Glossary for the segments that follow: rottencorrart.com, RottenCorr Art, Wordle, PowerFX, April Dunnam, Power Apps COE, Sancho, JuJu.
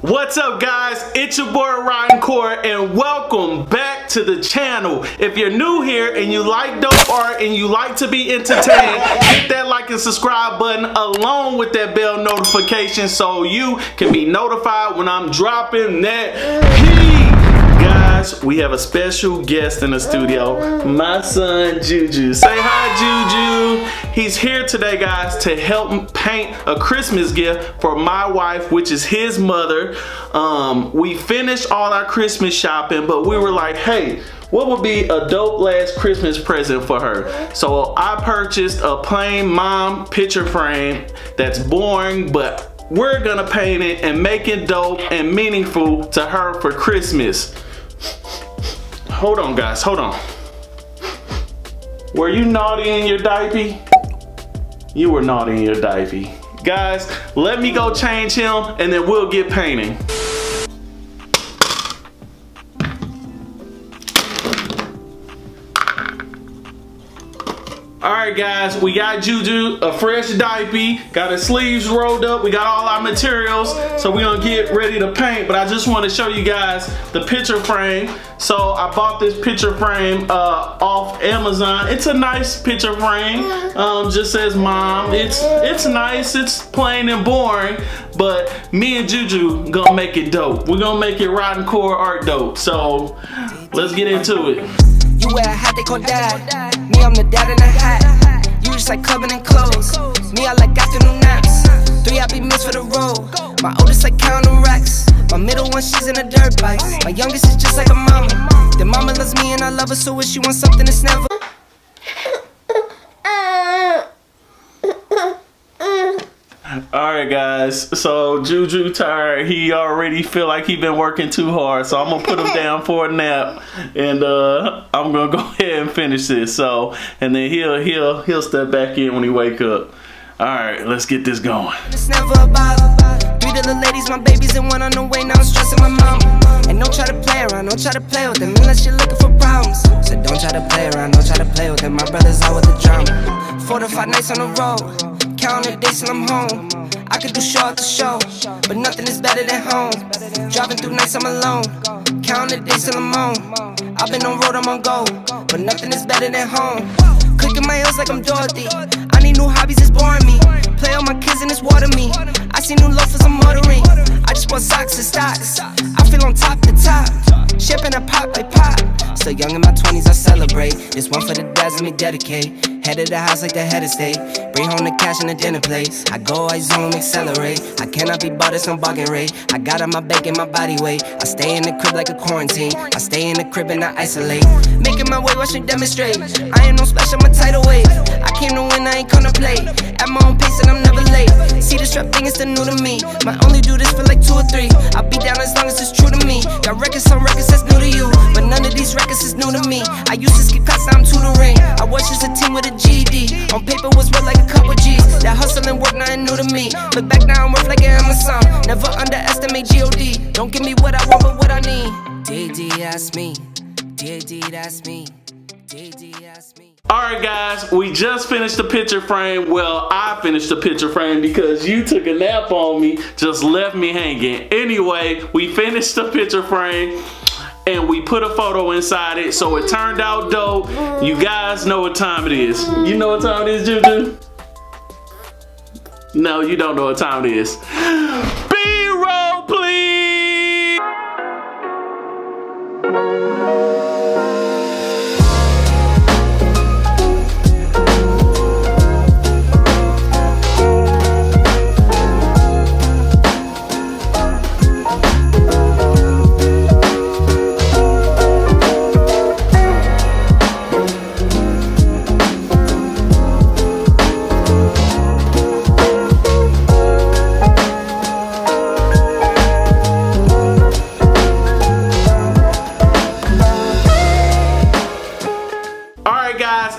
What's up guys, it's your boy RottenCorr and welcome back to the channel. If you're new here and you like dope art and you like to be entertained, hit that like and subscribe button along with that bell notification so you can be notified when I'm dropping that heat. Guys, we have a special guest in the studio, my son JuJu. Say hi JuJu. He's here today guys to help paint a Christmas gift for my wife, which is his mother. We finished all our Christmas shopping, but we were like, hey, what would be a dope last Christmas present for her? So I purchased a plain mom picture frame that's boring, but we're gonna paint it and make it dope and meaningful to her for Christmas. Hold on guys, hold on. Were you naughty in your diaper? You were naughty in your diaper. Guys, let me go change him and then we'll get painting. Alright guys, we got JuJu a fresh diaper, got his sleeves rolled up, we got all our materials, so we're gonna get ready to paint. But I just want to show you guys the picture frame. So I bought this picture frame off Amazon. It's a nice picture frame, just says mom. It's nice, it's plain and boring, but me and JuJu gonna make it dope. We're gonna make it RottenCorr Art dope, so let's get into it. You wear a hat, they call dad. Me, I'm the dad in a hat. You just like clubbing and clothes. Me, I like afternoon naps. 3 happy meals for the road. My oldest like counting racks. My middle one, she's in a dirt bike. My youngest is just like a mama. The mama loves me and I love her, so if she wants something, it's never. Alright guys, so JuJu tired. He already feel like he been working too hard, so I'm gonna put him down for a nap and I'm gonna go ahead and finish this. So and then he'll step back in when he wake up. Alright, let's get this going. It's never a bother. 3 little ladies, my babies, and one on the way. Now I'm stressing my mama. And don't try to play around, don't try to play with them unless you're looking for problems. So don't try to play around, don't try to play with them. My brother's out with the drama. 4 to 5 nights on the road. Counting the days till I'm home. I could do show after show, but nothing is better than home. Driving through nights I'm alone. Counting the days till I'm home. I've been on road, I'm on go, but nothing is better than home. Cooking my heels like I'm Dorothy. I need new hobbies, it's boring me. Play on my kids and it's watering me. I see new loafers, I'm ordering. I just bought socks and stocks. I feel on top to top. Shipping a pop by pop. Still young in my 20s, I celebrate. This one for the dads, let me dedicate. Head of the house like the head of state. Bring home the cash in the dinner plate. I go, I zone, accelerate. I cannot be bought at some bargain rate. I got on my back and my body weight. I stay in the crib like a quarantine. I stay in the crib and I isolate. Making my way, watch me demonstrate. I ain't no special, my title weight. I came to win, I ain't gonna play. At my own pace and I'm never late. See this trap thing, it's the new to me. My only do this for like 2 or 3. I'll be down as long as it's true to me. Got records, some records that's new to you, but none of these records is new to me. I used to skip class, now I'm tutoring. I watch as a team with a GD. On paper was worth like a couple G's. That hustle and work, nothing new to me. Look back now, I'm worth like an Amazon. Never underestimate G.O.D. Don't give me what I want, but what I need. D.D. that's me. D.D. that's me. D.D. that's me. Alright guys, we just finished the picture frame. Well, I finished the picture frame because you took a nap on me, just left me hanging. Anyway, we finished the picture frame and we put a photo inside it, so it turned out dope. You guys know what time it is. You know what time it is, JuJu? No, you don't know what time it is. B-roll, please!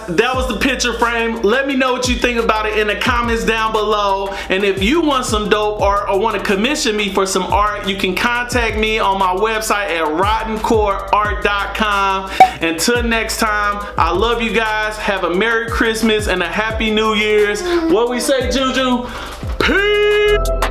That was the picture frame. Let me know what you think about it in the comments down below. And if you want some dope art or want to commission me for some art, you can contact me on my website at rottencorrart.com. Until next time, I love you guys. Have a Merry Christmas and a Happy New Year's. What we say, JuJu? Peace!